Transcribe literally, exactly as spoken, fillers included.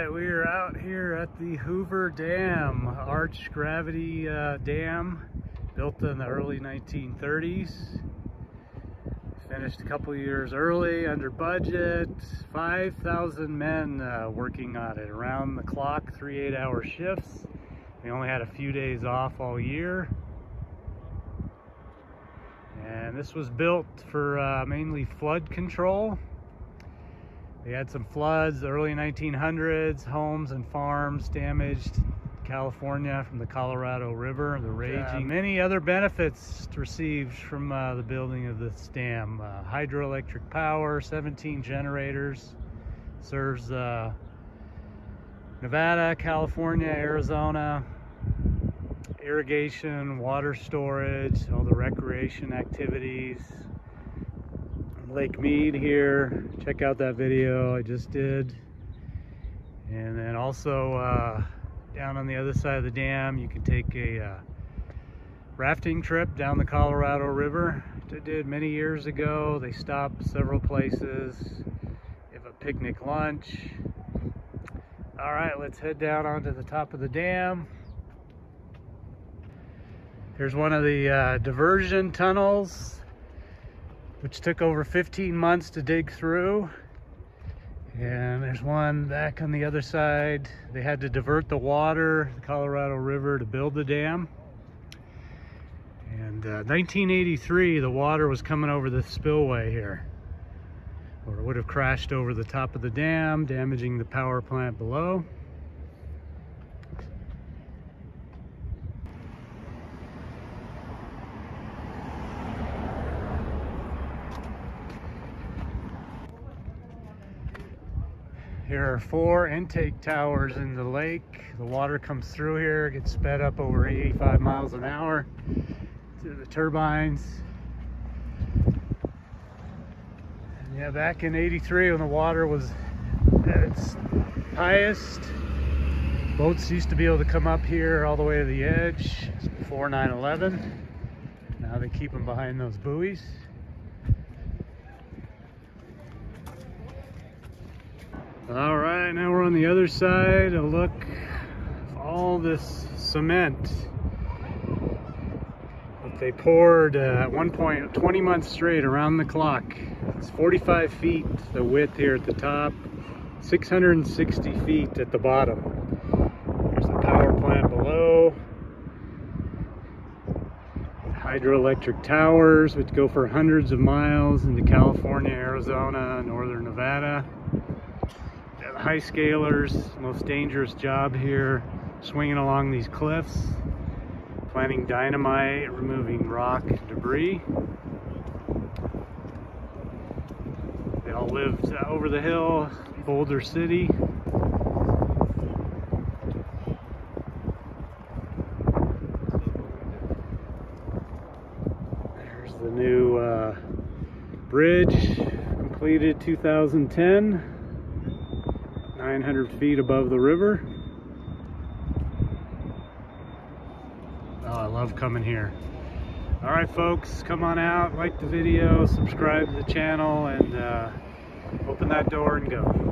right, we are out here at the Hoover Dam, arch gravity uh, dam, built in the early nineteen thirties. Finished a couple years early, under budget. Five thousand men uh, working on it, around the clock, three eight-hour shifts. We only had a few days off all year. And this was built for uh, mainly flood control. They had some floods, early nineteen hundreds, homes and farms damaged in California from the Colorado River and the raging. Uh, many other benefits received from uh, the building of this dam. Uh, hydroelectric power, seventeen generators, serves uh, Nevada, California, Arizona, irrigation, water storage, all the recreation activities. Lake Mead here, check out that video I just did. And then also uh, down on the other side of the dam, you can take a uh, rafting trip down the Colorado River. I did many years ago. They stopped several places, have a picnic lunch. All right, let's head down onto the top of the dam. Here's one of the uh, diversion tunnels, which took over fifteen months to dig through. And there's one back on the other side. They had to divert the water, the Colorado River, to build the dam. And uh, nineteen eighty-three, the water was coming over the spillway here, or it would have crashed over the top of the dam, damaging the power plant below. Here are four intake towers in the lake. The water comes through here, gets sped up over eighty-five miles an hour to the turbines. And yeah, back in eighty-three, when the water was at its highest, boats used to be able to come up here all the way to the edge. It's before nine eleven. Now they keep them behind those buoys. All right, now we're on the other side. A look at all this cement that they poured uh, at one point, twenty months straight, around the clock. It's forty-five feet the width here at the top, six hundred sixty feet at the bottom. There's the power plant below. Hydroelectric towers, which go for hundreds of miles into California, Arizona, northern Nevada. Highscalers, most dangerous job here, swinging along these cliffs, planting dynamite, removing rock and debris. They all lived over the hill, Boulder City. There's the new uh, bridge, completed two thousand ten. nine hundred feet above the river. Oh, I love coming here. All right, folks, come on out, like the video, subscribe to the channel, and uh, open that door and go.